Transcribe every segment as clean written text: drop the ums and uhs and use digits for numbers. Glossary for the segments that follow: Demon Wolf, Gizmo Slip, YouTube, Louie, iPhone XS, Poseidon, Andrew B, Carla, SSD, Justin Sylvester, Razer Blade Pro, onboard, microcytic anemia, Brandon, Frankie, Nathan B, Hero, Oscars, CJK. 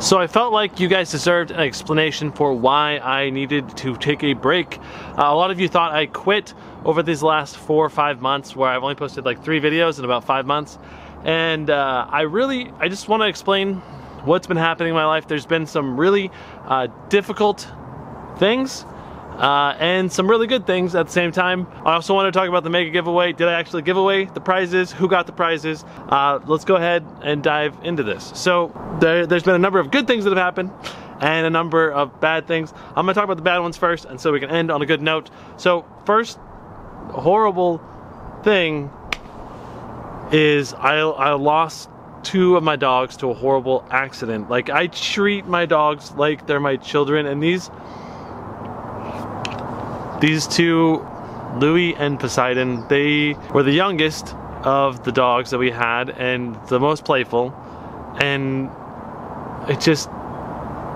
So I felt like you guys deserved an explanation for why I needed to take a break. A lot of you thought I quit over these last 4 or 5 months, where I've only posted like 3 videos in about 5 months. And I just want to explain what's been happening in my life. There's been some really difficult things and some really good things at the same time. I also want to talk about the mega giveaway. Did I actually give away the prizes? Who got the prizes? Let's go ahead and dive into this. So there's been a number of good things that have happened and a number of bad things. I'm gonna talk about the bad ones first, and so we can end on a good note. So first horrible thing is I lost 2 of my dogs to a horrible accident. Like, I treat my dogs like they're my children, and these 2, Louie and Poseidon, they were the youngest of the dogs that we had and the most playful, and it just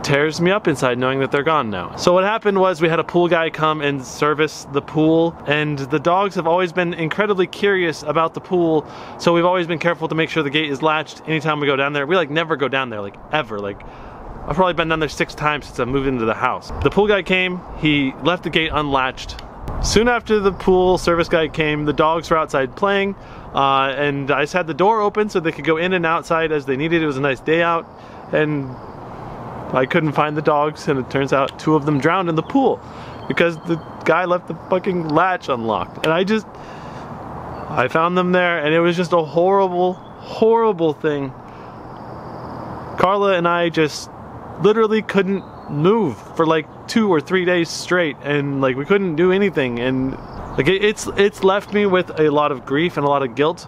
tears me up inside knowing that they're gone now. So what happened was, we had a pool guy come and service the pool, and the dogs have always been incredibly curious about the pool, so we've always been careful to make sure the gate is latched anytime we go down there. We like never go down there, like ever. Like, I've probably been down there 6 times since I moved into the house. The pool guy came, he left the gate unlatched. Soon after the pool service guy came, the dogs were outside playing, and I just had the door open so they could go in and outside as they needed. It was a nice day out, and I couldn't find the dogs, and it turns out 2 of them drowned in the pool because the guy left the fucking latch unlocked. And I found them there, and it was just a horrible, horrible thing. Carla and I just literally couldn't move for like 2 or 3 days straight, and like, we couldn't do anything, and like, it's left me with a lot of grief and a lot of guilt,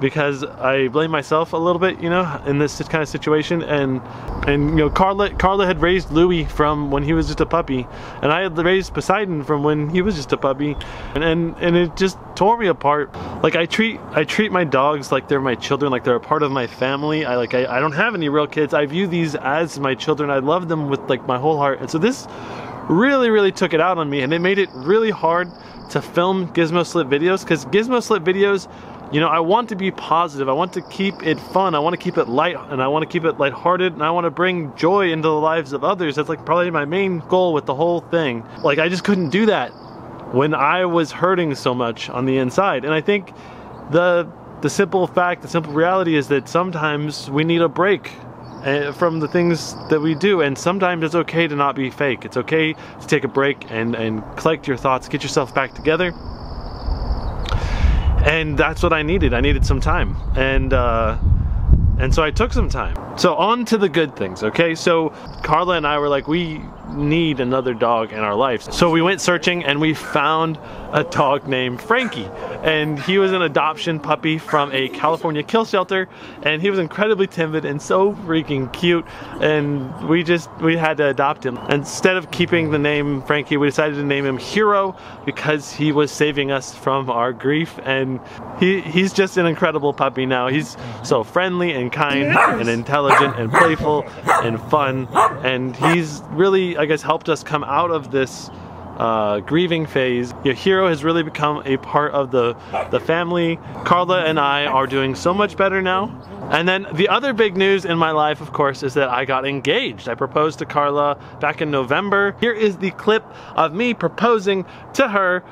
because I blame myself a little bit, you know, in this kind of situation. And you know, Carla had raised Louie from when he was just a puppy, and I had raised Poseidon from when he was just a puppy, and it just tore me apart. Like, I treat my dogs like they're my children, like they're a part of my family. I don't have any real kids. I view these as my children. I love them with like my whole heart, and so this really took it out on me, and it made it really hard to film Gizmo Slip videos, because Gizmo Slip videos, you know, I want to be positive, I want to keep it fun, I want to keep it light, and I want to keep it lighthearted, and I want to bring joy into the lives of others. That's like probably my main goal with the whole thing. Like, I just couldn't do that when I was hurting so much on the inside. And I think the simple reality is that sometimes we need a break from the things that we do, and sometimes it's okay to not be fake. It's okay to take a break and collect your thoughts, get yourself back together. And that's what I needed. I needed some time, and so I took some time. So on to the good things, okay? So Carla and I were like, we need another dog in our lives. So we went searching, and we found a dog named Frankie, and he was an adoption puppy from a California kill shelter, and he was incredibly timid and so freaking cute, and we had to adopt him. Instead of keeping the name Frankie, we decided to name him Hero, because he was saving us from our grief, and he's just an incredible puppy now. He's so friendly and kind and intelligent and playful and fun, and he's really, I guess, helped us come out of this grieving phase. Your Hero has really become a part of the family. Carla and I are doing so much better now. And then the other big news in my life, of course, is that I got engaged. I proposed to Carla back in November. Here is the clip of me proposing to her.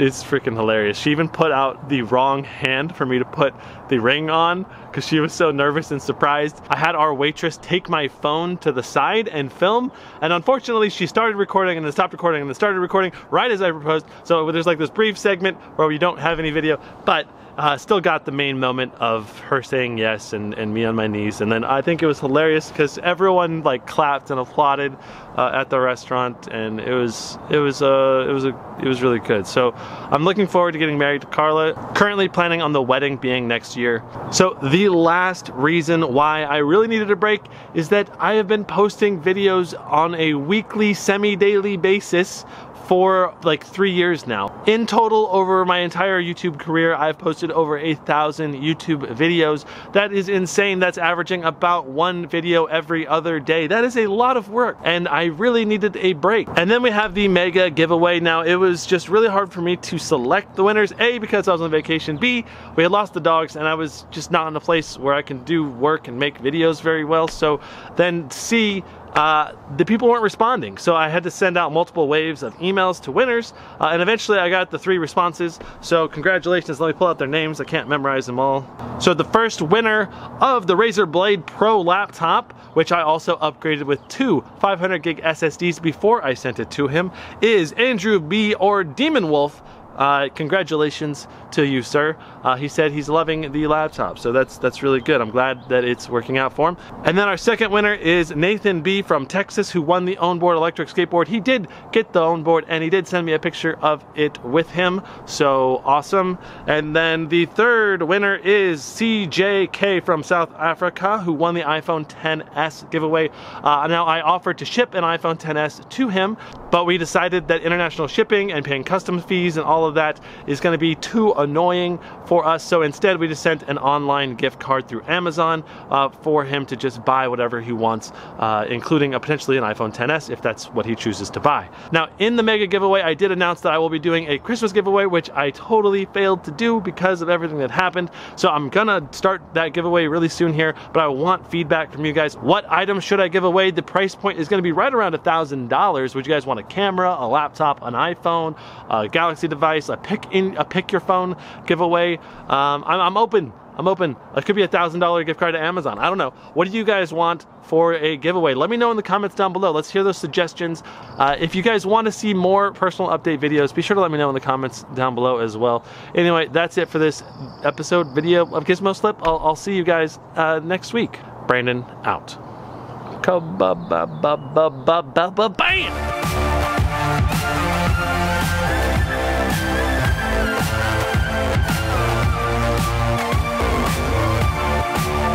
it's freaking hilarious. She even put out the wrong hand for me to put the ring on because she was so nervous and surprised. I had our waitress take my phone to the side and film, and unfortunately she started recording and then stopped recording and then started recording right as I proposed. So there's like this brief segment where we don't have any video, but still got the main moment of her saying yes and me on my knees. And then I think it was hilarious because everyone like clapped and applauded at the restaurant, and it was really good. So I'm looking forward to getting married to Carla. Currently planning on the wedding being next year. So the last reason why I really needed a break is that I have been posting videos on a weekly, semi-daily basis for like 3 years now. In total, over my entire YouTube career, I've posted over 1,000 YouTube videos. That is insane. That's averaging about one video every other day. That is a lot of work, and I really needed a break. And then we have the mega giveaway. Now, it was just really hard for me to select the winners, A, because I was on vacation, B, we had lost the dogs, and I was just not in a place where I can do work and make videos very well. So then C, the people weren't responding, so I had to send out multiple waves of emails to winners, and eventually I got the 3 responses. So congratulations, let me pull out their names, I can't memorize them all. So the first winner of the Razer Blade Pro laptop, which I also upgraded with 2 500 gig SSDs before I sent it to him, is Andrew B, or Demon Wolf. Congratulations to you, sir. He said he's loving the laptop, so that's really good. I'm glad that it's working out for him. And then our second winner is Nathan B from Texas, who won the onboard electric skateboard. He did get the onboard, and he did send me a picture of it with him, so awesome. And then the third winner is CJK from South Africa, who won the iPhone XS giveaway. Now, I offered to ship an iPhone XS to him, but we decided that international shipping and paying customs fees and all of that is going to be too annoying for us, so instead we just sent an online gift card through Amazon for him to just buy whatever he wants, including potentially an iPhone XS if that's what he chooses to buy. Now, in the mega giveaway, I did announce that I will be doing a Christmas giveaway, which I totally failed to do because of everything that happened, so I'm gonna start that giveaway really soon here, but I want feedback from you guys. What item should I give away? The price point is gonna be right around $1,000. Would you guys want a camera, a laptop, an iPhone, a Galaxy device, a pick your phone giveaway? I'm open. It could be $1,000 gift card to Amazon. I don't know. What do you guys want for a giveaway? Let me know in the comments down below. Let's hear those suggestions. If you guys want to see more personal update videos, be sure to let me know in the comments down below as well. Anyway, that's it for this episode video of Gizmo Slip. I'll see you guys next week. Brandon out. Bam!